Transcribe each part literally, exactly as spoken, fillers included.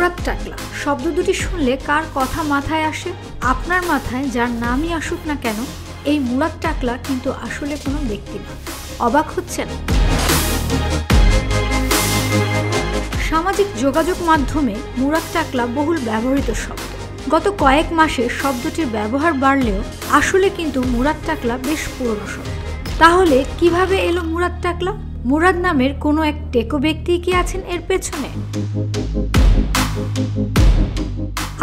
মুরাদ টাকলা শব্দ দুটি শুনলে কার কথা মাথায় আসে? আপনার মাথায় যার নামই আসুক না কেন, এই মুরাদ টাকলা কিন্তু আসলে কোনো ব্যক্তি না। অবাক হচ্ছেন? সামাজিক যোগাযোগ মাধ্যমে মুরাদ টাকলা বহুল ব্যবহৃত শব্দ। গত কয়েক মাসে শব্দটির ব্যবহার বাড়লেও আসলে কিন্তু মুরাদ টাকলা বেশ পুরনো শব্দ। তাহলে কিভাবে এলো মুরাদ টাকলা? মুরাদ নামের কোনো এক টেকো ব্যক্তি কি আছেন এর পেছনে?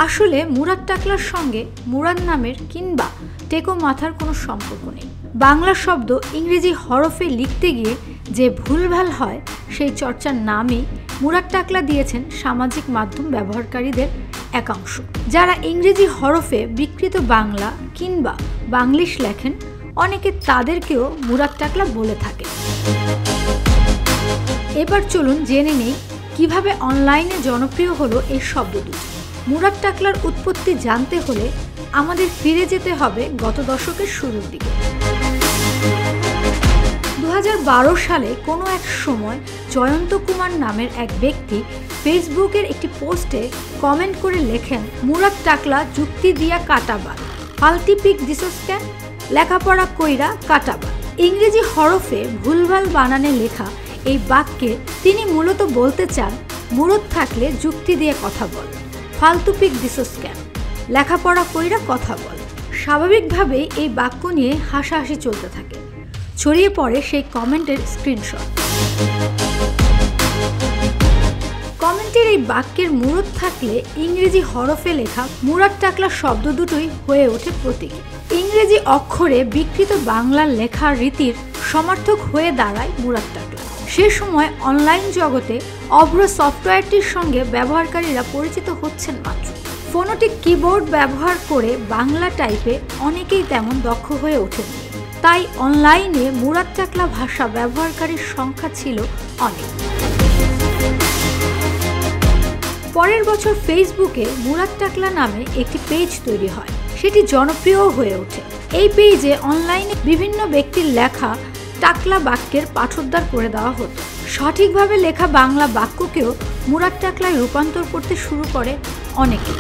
আসলে মুরাদ টাকলার সঙ্গে মুরাদ নামের কিংবা টেকো মাথার কোনো সম্পর্ক নেই। বাংলা শব্দ ইংরেজি হরফে লিখতে গিয়ে যে ভুলভাল হয়, সেই চর্চার নামই মুরাদ টাকলা দিয়েছেন সামাজিক মাধ্যম ব্যবহারকারীদের একাংশ। যারা ইংরেজি হরফে বিকৃত বাংলা কিংবা বাংলিশ লেখেন, অনেকে তাদেরকেও মুরাদ টাকলা বলে থাকে। এবার চলুন জেনে নেই কিভাবে অনলাইনে জনপ্রিয় হলো এই শব্দ দুটি। মুরাদ টাকলার উৎপত্তি জানতে হলে আমাদের ফিরে যেতে হবে গত দশকের শুরুর দিকে। দুই হাজার বারো সালে কোনো এক সময় জয়ন্ত কুমার নামের এক ব্যক্তি ফেসবুকের একটি পোস্টে কমেন্ট করে লেখেন, মুরাদ টাকলা যুক্তি দিয়া কাটাবাদ, ফালতি পিক দিছস কেন, লেখাপড়া কইরা কাটাবাদ। ইংরেজি হরফে ভুলভাল বানানে লেখা এই বাক্যে তিনি মূলত বলতে চান, মুরাদ থাকলে যুক্তি দিয়ে কথা বল, ফালতু পিক দিছস কেন, লেখাপড়া কইরা কথা বল। স্বাভাবিকভাবেই এই বাক্য নিয়ে হাসাহাসি চলতে থাকে। ছড়িয়ে পড়ে সেই কমেন্টের স্ক্রিনশট। কমেন্টের এই বাক্যের মুরাদ থাকলে ইংরেজি হরফে লেখা মুরাদ টাকলা শব্দ দুটোই হয়ে ওঠে প্রতীকী। ইংরেজি অক্ষরে বিকৃত বাংলা লেখা রীতির সমর্থক হয়ে দাঁড়ায় মুরাদ টাকলা। সে সময় অনলাইন জগতে অভ্র সফটওয়্যারটির সঙ্গে ব্যবহারকারীরা পরিচিত হচ্ছেন মাত্র। ফোনেটিক কিবোর্ড ব্যবহার করে বাংলা টাইপে অনেকেই তেমন দক্ষ হয়ে ওঠেন। তাই অনলাইনে মুরাদ টাকলা ভাষা ব্যবহারকারীর সংখ্যা ছিল অনেক। পরের বছর ফেসবুকে মুরাদ টাকলা নামে একটি পেজ তৈরি হয়, সেটি জনপ্রিয় হয়ে ওঠে। এই পেজে অনলাইনে বিভিন্ন ব্যক্তির লেখা টাকলা বাক্যের পাঠোদ্ধার করে দেওয়া হতো। সঠিকভাবে লেখা বাংলা বাক্যকেও মুরাদ টাকলায় রূপান্তর করতে শুরু করে অনেকে।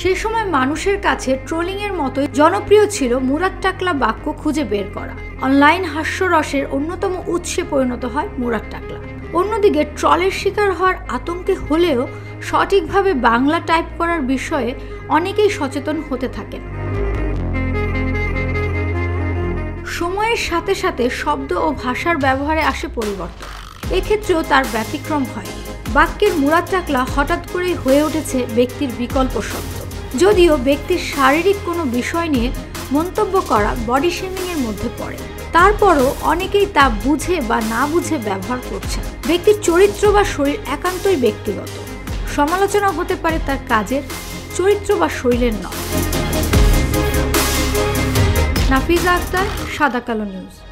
সে সময় মানুষের কাছে ট্রোলিংয়ের মতোই জনপ্রিয় ছিল মুরাদ টাকলা বাক্য খুঁজে বের করা। অনলাইন হাস্যরসের অন্যতম উৎসে পরিণত হয় মুরাদ টাকলা। অন্যদিকে ট্রলের শিকার হওয়ার আতঙ্কে হলেও সঠিকভাবে বাংলা টাইপ করার বিষয়ে অনেকেই সচেতন হতে থাকেন। সময়ের সাথে সাথে শব্দ ও ভাষার ব্যবহারে আসে পরিবর্তন। এক্ষেত্রেও তার ব্যতিক্রম হয়। বাক্যের মুরাদ টাকলা হঠাৎ করেই হয়ে উঠেছে ব্যক্তির বিকল্প শব্দ। যদিও ব্যক্তির শারীরিক কোনো বিষয় নিয়ে মন্তব্য করা বডি শেমিংয়ের মধ্যে পড়ে, তারপরও অনেকেই তা বুঝে বা না বুঝে ব্যবহার করছেন। ব্যক্তির চরিত্র বা শরীর একান্তই ব্যক্তিগত। সমালোচনা হতে পারে তার কাজের, চরিত্র বা শরীরের নয়। নাফিজা আক্তার, সাদা কালো নিউজ।